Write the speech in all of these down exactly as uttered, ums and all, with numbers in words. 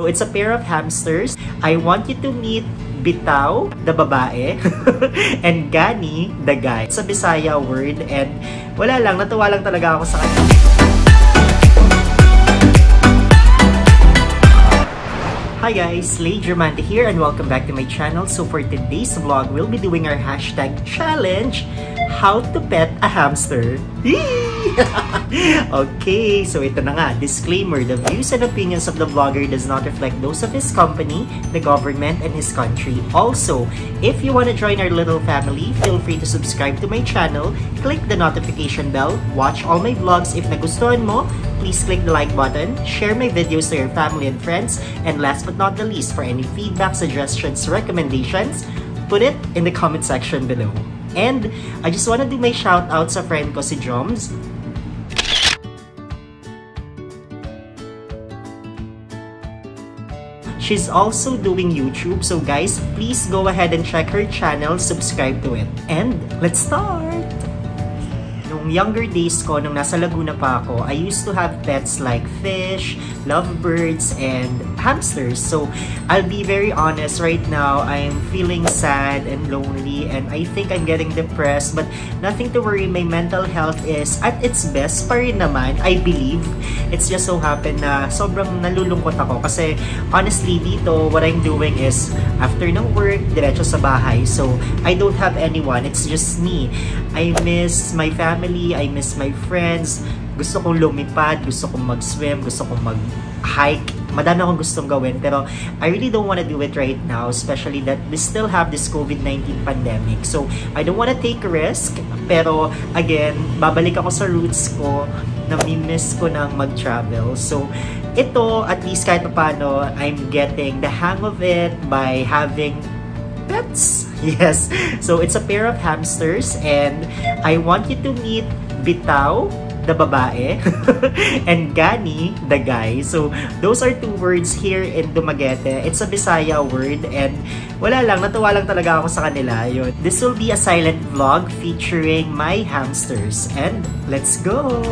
So it's a pair of hamsters. I want you to meet Bitao, the babae, and Gani, the guy. It's a Bisaya word and wala lang, natuwa lang talaga ako sa kanya. Hi guys, Lei Diamante here and welcome back to my channel. So for today's vlog, we'll be doing our hashtag challenge, how to pet a hamster. Okay, so ito na nga. Disclaimer, the views and opinions of the vlogger does not reflect those of his company, the government, and his country. Also, if you want to join our little family, feel free to subscribe to my channel, click the notification bell, watch all my vlogs if nagustuhan mo, please click the like button, share my videos to your family and friends, and last but not the least, for any feedback, suggestions, recommendations, put it in the comment section below. And I just want to do my shout out sa friend ko si Joms. She's also doing YouTube, so guys, please go ahead and check her channel, subscribe to it. And let's start! Nung younger days ko, nung nasa Laguna pa ako, I used to have pets like fish, lovebirds, and hamsters. So, I'll be very honest, right now, I'm feeling sad and lonely, and I think I'm getting depressed, but nothing to worry, my mental health is at its best pa rin naman, I believe. It's just so happened na sobrang nalulungkot ako kasi honestly dito, what I'm doing is after ng work, diretso sa bahay. So, I don't have anyone, it's just me. I miss my family, I miss my friends. Gusto kong lumipad, gusto kong mag-swim, gusto kong mag-hike. Madami akong gustong gawin, pero I really don't want to do it right now, especially that we still have this COVID nineteen pandemic. So, I don't want to take a risk, pero again, babalik ako sa roots ko, nami-miss ko ng mag-travel. So, ito, at least kahit paano, I'm getting the hang of it by having pets. Yes, so it's a pair of hamsters and I want you to meet Bitao, the babae, and Gani, the guy. So, those are two words here in Dumaguete. It's a Bisaya word and wala lang, natuwa lang talaga ako sa kanila. Yun. This will be a silent vlog featuring my hamsters and let's go!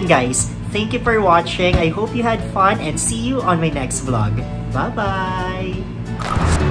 yun guys. Thank you for watching. I hope you had fun and see you on my next vlog. Bye-bye!